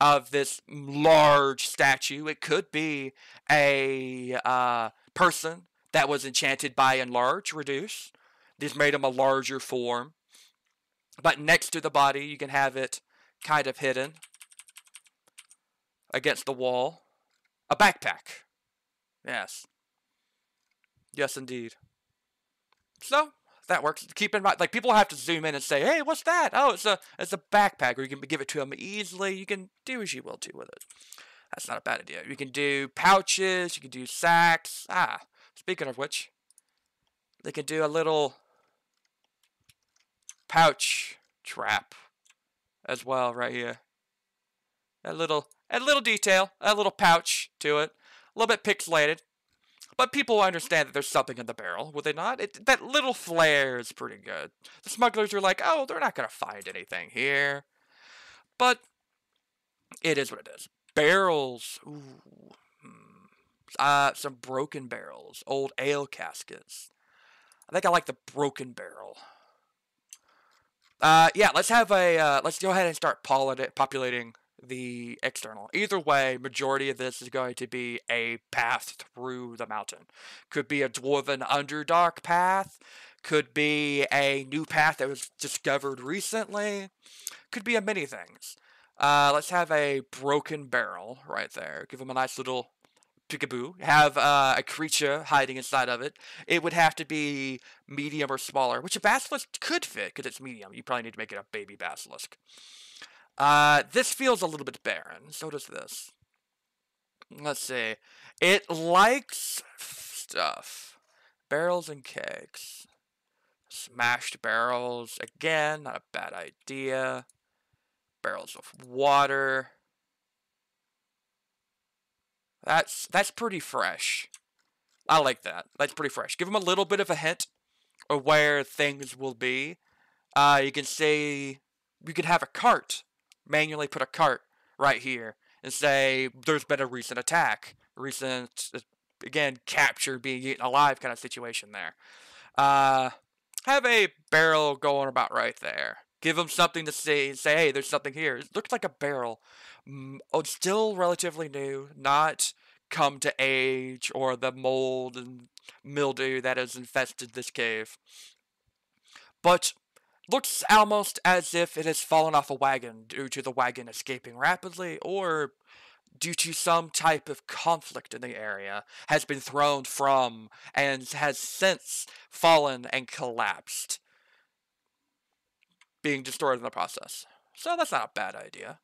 of this large statue, it could be a uh, person that was enchanted by enlarge, reduce. This made him a larger form. But next to the body, you can have it kind of hidden against the wall. A backpack. Yes. Yes, indeed. So that works. Keep in mind, like, people have to zoom in and say, "Hey, what's that?" Oh, it's a it's a backpack, or you can give it to them easily. You can do as you will do with it. That's not a bad idea. You can do pouches. You can do sacks. Ah, speaking of which, they can do a little pouch trap as well right here. A little, a little detail, a little pouch to it. A little bit pixelated. But people understand that there's something in the barrel, would they not? It, that little flare is pretty good. The smugglers are like, oh, they're not going to find anything here. But it is what it is. Barrels. Ooh. Uh, some broken barrels. Old ale caskets. I think I like the broken barrel. Uh, yeah, let's have a, uh, let's go ahead and start populating the external. Either way, majority of this is going to be a path through the mountain. Could be a dwarven underdark path. Could be a new path that was discovered recently. Could be a many things. Uh, let's have a broken barrel right there. Give them a nice little peekaboo. Have uh, a creature hiding inside of it. It would have to be medium or smaller, which a basilisk could fit because it's medium. You probably need to make it a baby basilisk. Uh, this feels a little bit barren. So does this. Let's see. It likes stuff. Barrels and kegs. Smashed barrels. Again, not a bad idea. Barrels of water. That's, that's pretty fresh. I like that. That's pretty fresh. Give them a little bit of a hint of where things will be. Uh, you can say, you could have a cart. Manually put a cart right here and say there's been a recent attack, recent again capture, being eaten alive kind of situation there. Uh, have a barrel going about right there. Give them something to see and say, hey, there's something here. It looks like a barrel. Oh, still relatively new, not come to age or the mold and mildew that has infested this cave, but looks almost as if it has fallen off a wagon due to the wagon escaping rapidly, or due to some type of conflict in the area, has been thrown from and has since fallen and collapsed, being destroyed in the process. So that's not a bad idea.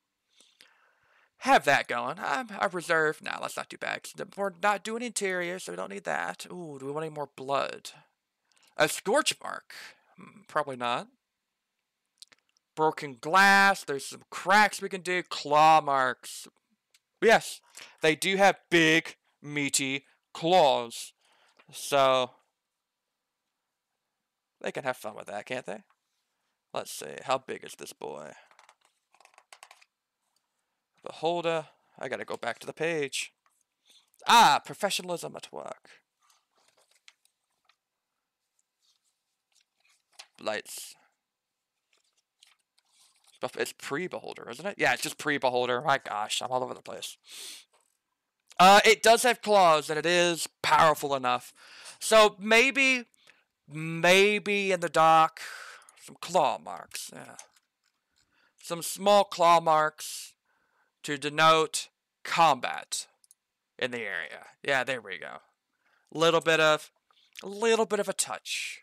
Have that going. I'm, I reserve. No, let's not do bags. We're not doing interior, so we don't need that. Ooh, do we want any more blood? A scorch mark? Probably not. Broken glass, there's some cracks we can do, claw marks. Yes, they do have big, meaty claws. So, they can have fun with that, can't they? Let's see, how big is this boy? Beholder, I gotta go back to the page. Ah, professionalism at work. Lights. It's pre-Beholder, isn't it? Yeah, it's just pre-Beholder. My gosh, I'm all over the place. Uh, it does have claws, and it is powerful enough. So maybe, maybe in the dock, some claw marks. Yeah. Some small claw marks to denote combat in the area. Yeah, there we go. Little bit of, a little bit of a touch.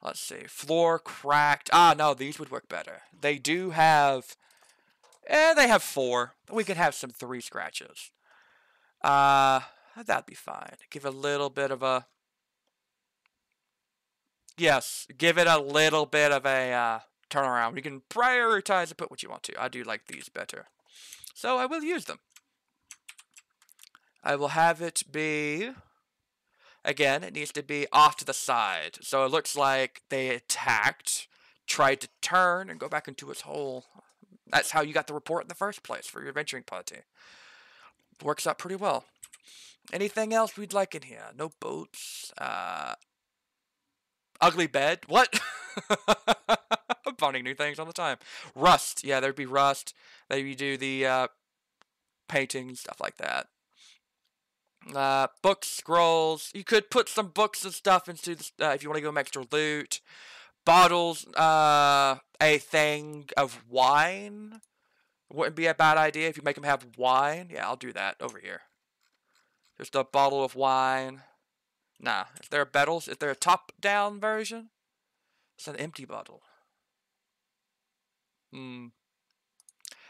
Let's see. Floor cracked. Ah, no, these would work better. They do have... Eh, they have four. We could have some three scratches. Uh, that'd be fine. Give a little bit of a... Yes, give it a little bit of a uh, turnaround. You can prioritize and put what you want to. I do like these better. So I will use them. I will have it be... Again, it needs to be off to the side. So it looks like they attacked, tried to turn, and go back into its hole. That's how you got the report in the first place for your adventuring party. Works out pretty well. Anything else we'd like in here? No boats. Uh, ugly bed. What? I'm finding new things all the time. Rust. Yeah, there'd be rust. Maybe do the uh, painting, stuff like that. Uh, books, scrolls. You could put some books and stuff into the, uh, if you want to give them extra loot. Bottles, uh, a thing of wine. Wouldn't be a bad idea if you make them have wine. Yeah, I'll do that over here. Just a bottle of wine. Nah, if there are battles, if they're a top-down version, it's an empty bottle. Hmm.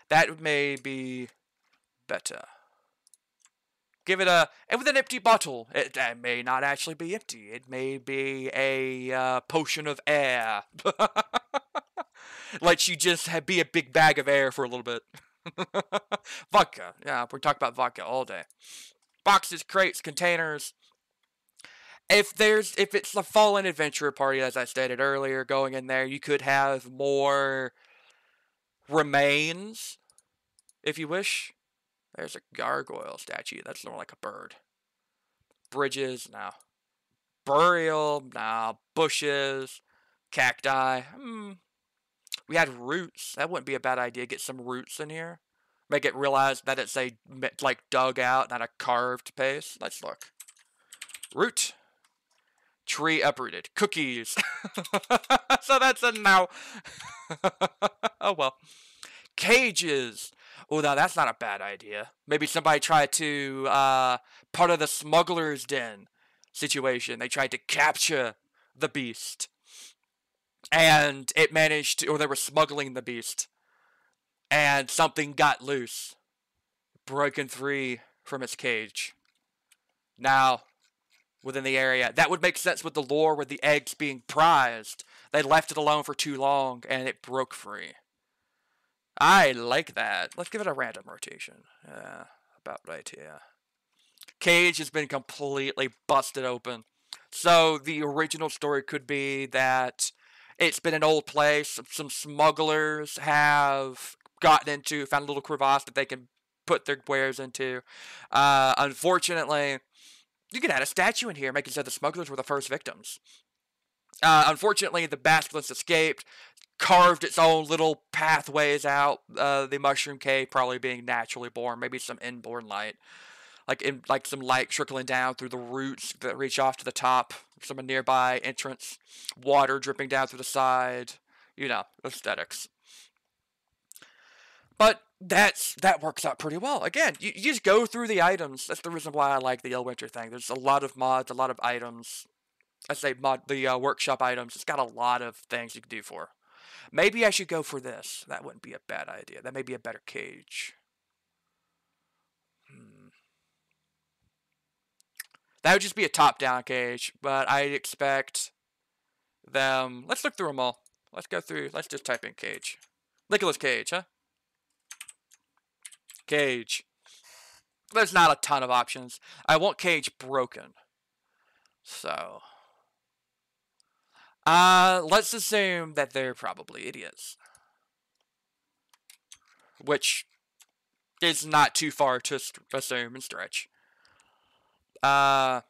That may be better. Give it a... And with an empty bottle, it, it may not actually be empty. It may be a uh, potion of air. Let you just have, be a big bag of air for a little bit. Vodka. Yeah, we talk about vodka all day. Boxes, crates, containers. If there's, if it's a fallen adventurer party, as I stated earlier, going in there, you could have more remains, if you wish. There's a gargoyle statue. That's more like a bird. Bridges, no. Burial, no. Bushes, cacti. Hmm. We had roots. That wouldn't be a bad idea. Get some roots in here. Make it realize that it's a like dug out, not a carved place. Let's look. Root. Tree uprooted. Cookies. So that's a no. Oh well. Cages. Oh, now that's not a bad idea. Maybe somebody tried to, uh, part of the smuggler's den situation. They tried to capture the beast. And it managed to, or they were smuggling the beast. And something got loose. Broken free from its cage. Now, within the area. That would make sense with the lore with the eggs being prized. They left it alone for too long, and it broke free. I like that. Let's give it a random rotation. Yeah, about right here. Cage has been completely busted open. So the original story could be that it's been an old place. Some smugglers have gotten into, found a little crevasse that they can put their wares into. Uh, unfortunately, you could add a statue in here, making sure the smugglers were the first victims. Uh, unfortunately, the basilisk escaped. Carved its own little pathways out, uh, the mushroom cave probably being naturally born, maybe some inborn light, like in, like some light trickling down through the roots that reach off to the top, some nearby entrance, water dripping down through the side, you know, aesthetics. But that's, that works out pretty well. Again, you, you just go through the items. That's the reason why I like the Illwinter thing. There's a lot of mods, a lot of items. I say mod, the uh, workshop items. It's got a lot of things you can do for. Maybe I should go for this. That wouldn't be a bad idea. That may be a better cage. Hmm. That would just be a top-down cage, but I expect them... Let's look through them all. Let's go through... Let's just type in cage. Nicolas Cage, huh? Cage. There's not a ton of options. I want cage broken. So... Uh, let's assume that they're probably idiots. Which is not too far to assume and stretch. Uh,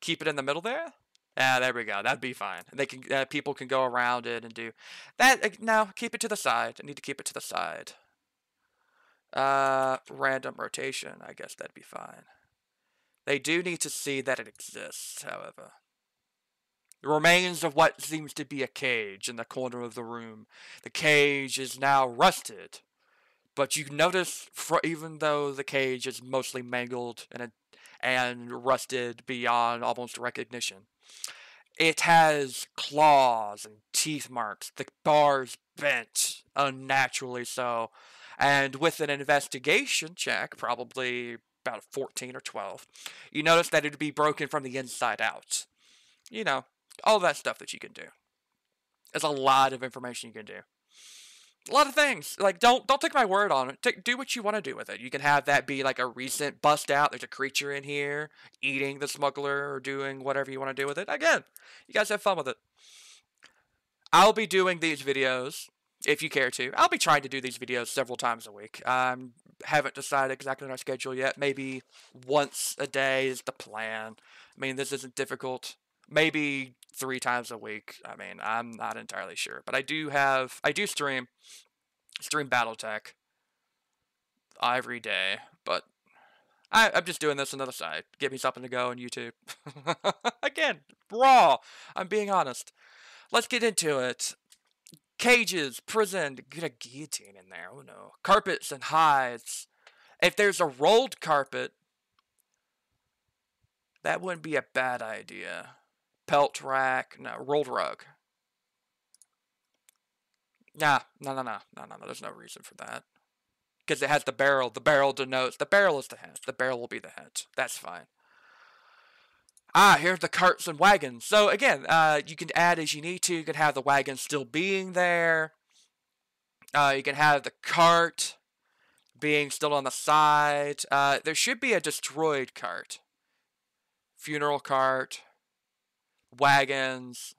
keep it in the middle there? Yeah, there we go. That'd be fine. They can, uh, people can go around it and do... that. Uh, no, keep it to the side. I need to keep it to the side. Uh, random rotation. I guess that'd be fine. They do need to see that it exists, however. The remains of what seems to be a cage in the corner of the room. The cage is now rusted. But you notice, for, even though the cage is mostly mangled and, and rusted beyond almost recognition, it has claws and teeth marks. The bar's bent, unnaturally so. And with an investigation check, probably about fourteen or twelve, you notice that it would be broken from the inside out. You know. All that stuff that you can do. There's a lot of information you can do. A lot of things. Like, don't don't take my word on it. Take, do what you want to do with it. You can have that be like a recent bust out. There's a creature in here eating the smuggler or doing whatever you want to do with it. Again, you guys have fun with it. I'll be doing these videos if you care to. I'll be trying to do these videos several times a week. I um, haven't decided exactly on our schedule yet. Maybe once a day is the plan. I mean, this isn't difficult. Maybe three times a week. I mean, I'm not entirely sure. But I do have... I do stream. Stream Battletech. Every day. But I, I'm just doing this on the other side. Give me something to go on YouTube. Again, raw. I'm being honest. Let's get into it. Cages. Prison. Get a guillotine in there. Oh, no. Carpets and hides. If there's a rolled carpet... That wouldn't be a bad idea. Pelt rack, no, rolled rug. Nah, no, no, no, no, no, no, there's no reason for that. Because it has the barrel, the barrel denotes, the barrel is the head, the barrel will be the head, that's fine. Ah, here's the carts and wagons. So again, uh, you can add as you need to. You can have the wagon still being there. Uh, you can have the cart being still on the side. Uh, there should be a destroyed cart. Funeral cart. Wagons.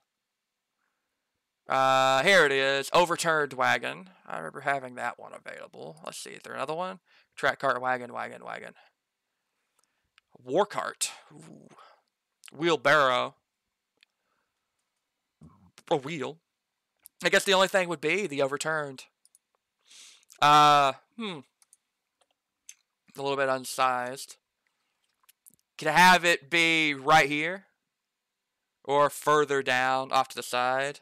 Uh, here it is. Overturned wagon. I remember having that one available. Let's see. Is there another one? Track cart, wagon, wagon, wagon. War cart. Ooh. Wheelbarrow. A wheel. I guess the only thing would be the overturned. Uh, hmm. A little bit unsized. Can I have it be right here? Or further down, off to the side?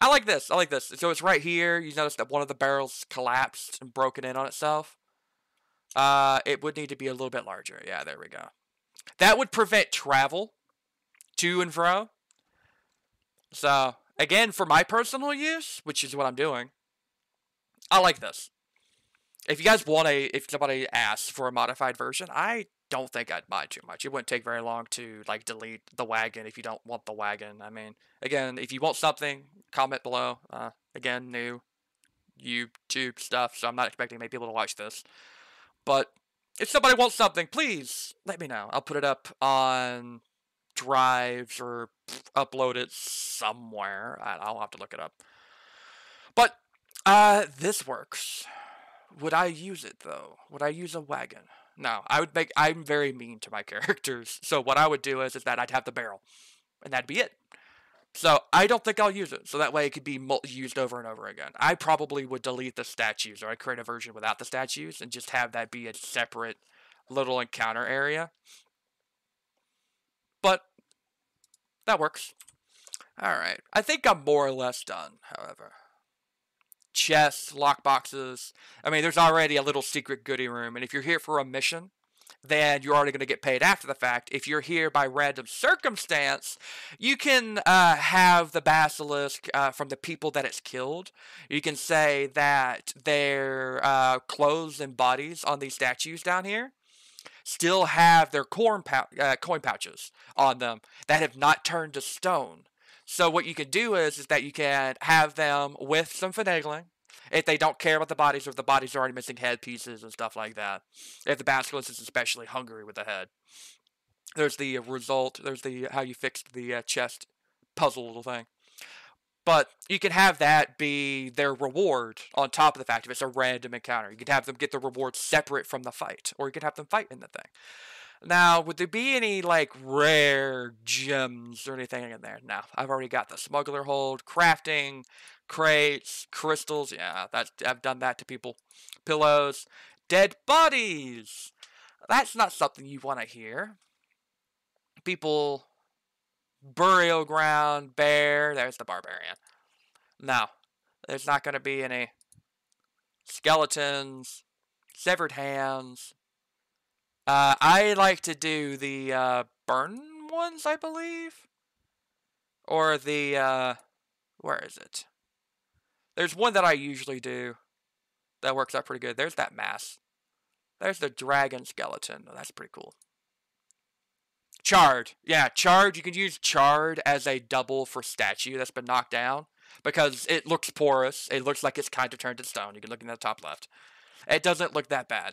I like this. I like this. So it's right here. You notice that one of the barrels collapsed and broken in on itself. Uh, it would need to be a little bit larger. Yeah, there we go. That would prevent travel to and fro. So, again, for my personal use, which is what I'm doing, I like this. If you guys want a, if somebody asks for a modified version, I don't think I'd mind too much. It wouldn't take very long to, like, delete the wagon if you don't want the wagon. I mean, again, if you want something, comment below. Uh, again, new YouTube stuff, so I'm not expecting many people to watch this. But if somebody wants something, please let me know. I'll put it up on drives or upload it somewhere. I'll have to look it up. But uh, this works. Would I use it, though? Would I use a wagon? No, I would make, I'm very mean to my characters. So what I would do is, is that I'd have the barrel. And that'd be it. So I don't think I'll use it. So that way it could be used over and over again. I probably would delete the statues, or I'd create a version without the statues and just have that be a separate little encounter area. But that works. Alright. I think I'm more or less done, however. Chests, lockboxes. I mean, there's already a little secret goodie room. And if you're here for a mission, then you're already going to get paid after the fact. If you're here by random circumstance, you can uh, have the basilisk uh, from the people that it's killed. You can say that their uh, clothes and bodies on these statues down here still have their corn pou uh, coin pouches on them that have not turned to stone. So what you can do is, is that you can have them with some finagling. If they don't care about the bodies, or if the bodies are already missing head pieces and stuff like that. If the basilisk is especially hungry with the head. There's the result. There's the how you fixed the uh, chest puzzle little thing. But you can have that be their reward on top of the fact if it's a random encounter. You can have them get the reward separate from the fight. Or you can have them fight in the thing. Now, would there be any, like, rare gems or anything in there? No. I've already got the smuggler hold, crafting, crates, crystals. Yeah, that's, I've done that to people. Pillows. Dead bodies. That's not something you want to hear. People. Burial ground. Bear. There's the barbarian. No. There's not going to be any skeletons. Severed hands. Uh, I like to do the uh, burn ones, I believe. Or the, uh, where is it? There's one that I usually do that works out pretty good. There's that mass. There's the dragon skeleton. Oh, that's pretty cool. Charred. Yeah, charred. You can use charred as a double for statue that's been knocked down. Because it looks porous. It looks like it's kind of turned to stone. You can look in the top left. It doesn't look that bad.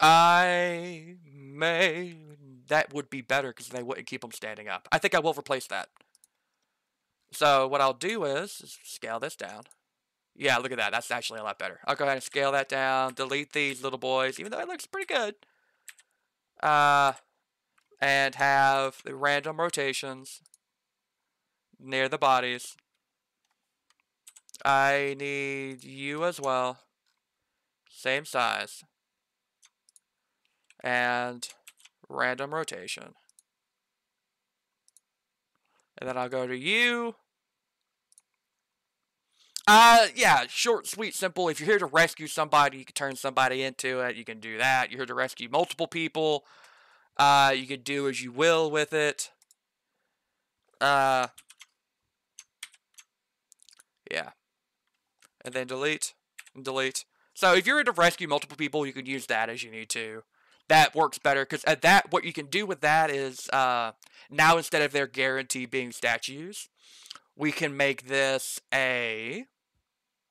I may... That would be better because they wouldn't keep them standing up. I think I will replace that. So what I'll do is, is scale this down. Yeah, look at that. That's actually a lot better. I'll go ahead and scale that down. Delete these little boys, even though it looks pretty good. Uh, and have the random rotations near the bodies. I need you as well. Same size. And random rotation. And then I'll go to you. Uh, yeah, short, sweet, simple. If you're here to rescue somebody, you can turn somebody into it. You can do that. You're here to rescue multiple people. Uh, you can do as you will with it. Uh, yeah. And then delete, and delete. So if you're here to rescue multiple people, you can use that as you need to. That works better, because at that, what you can do with that is, uh, now instead of their guarantee being statues, we can make this a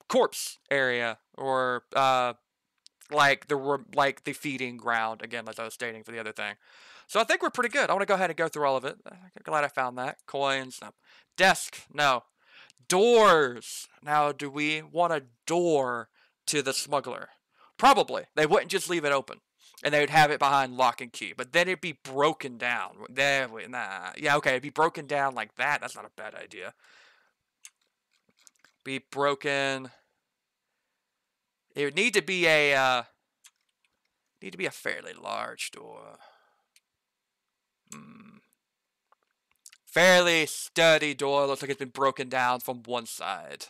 corpse area, or uh, like the like the feeding ground, again, as I was stating for the other thing. So I think we're pretty good. I want to go ahead and go through all of it. I'm glad I found that. Coins, no. Desk, no. Doors. Now, do we want a door to the smuggler? Probably. They wouldn't just leave it open, and they would have it behind lock and key. But then it'd be broken down. There we, nah. Yeah, okay, it'd be broken down like that. That's not a bad idea. Be broken. It would need to be a uh, need to be a fairly large door. Hmm. Fairly sturdy door. Looks like it's been broken down from one side.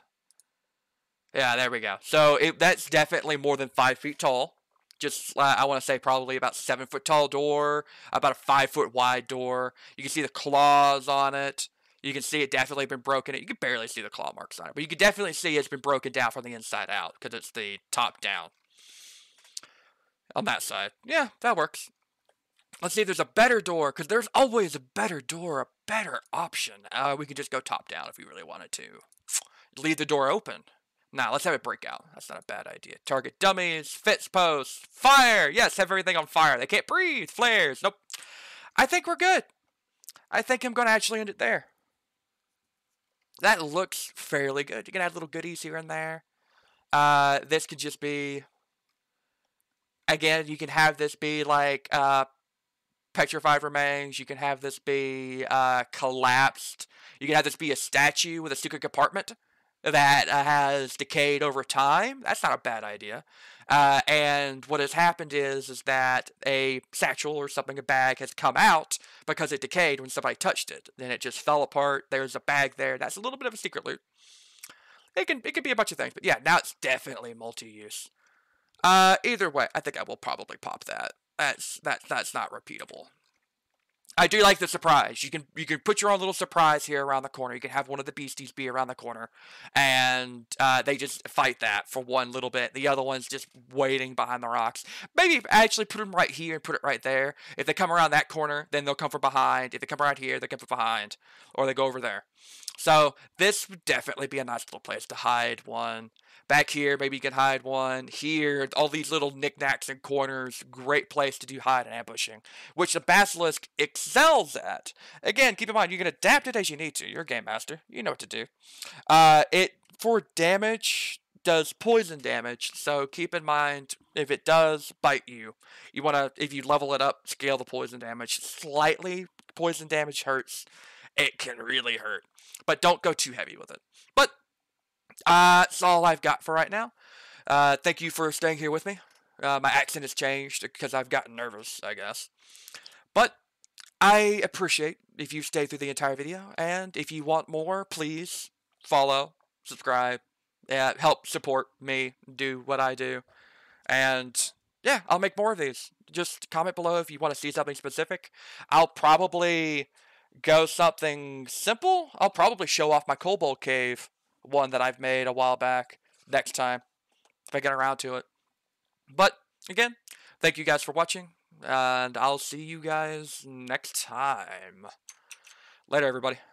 Yeah, there we go. So it, that's definitely more than five feet tall. Just, uh, I want to say probably about seven foot tall door, about a five foot wide door. You can see the claws on it. You can see it definitely been broken. You can barely see the claw marks on it, but you can definitely see it's been broken down from the inside out because it's the top down on that side. Yeah, that works. Let's see if there's a better door, because there's always a better door, a better option. Uh, we can just go top down if we really wanted to. Leave the door open. Nah, let's have it break out. That's not a bad idea. Target dummies, fence posts, fire! Yes, have everything on fire. They can't breathe. Flares. Nope. I think we're good. I think I'm going to actually end it there. That looks fairly good. You can add little goodies here and there. Uh, this could just be... Again, you can have this be like uh, petrified remains. You can have this be uh, collapsed. You can have this be a statue with a secret compartment that uh, has decayed over time. That's not a bad idea. Uh, and what has happened is is that a satchel or something, a bag, has come out because it decayed when somebody touched it. Then it just fell apart. There's a bag there. That's a little bit of a secret loot. It can it can be a bunch of things, but yeah, now it's definitely multi-use. Uh, either way, I think I will probably pop that. That's that's that's not repeatable. I do like the surprise. You can you can put your own little surprise here around the corner. You can have one of the beasties be around the corner, and uh, they just fight that for one little bit. The other one's just waiting behind the rocks. Maybe actually put them right here and put it right there. If they come around that corner, then they'll come from behind. If they come around here, they come from behind, or they go over there. So this would definitely be a nice little place to hide one. Back here, maybe you can hide one. Here, all these little knickknacks and corners. Great place to do hide and ambushing, which the Basilisk excels at. Again, keep in mind, you can adapt it as you need to. You're a game master. You know what to do. Uh, it, for damage, does poison damage. So keep in mind, if it does bite you, you want to, if you level it up, scale the poison damage slightly. Poison damage hurts. It can really hurt. But don't go too heavy with it. But Uh, that's all I've got for right now. Uh, thank you for staying here with me. Uh, my accent has changed because I've gotten nervous, I guess. But I appreciate if you stayed through the entire video. And if you want more, please follow, subscribe, uh, help support me, do what I do. And yeah, I'll make more of these. Just comment below if you want to see something specific. I'll probably go something simple. I'll probably show off my kobold cave. One that I've made a while back next time if I get around to it. But again, thank you guys for watching, and I'll see you guys next time. Later, everybody.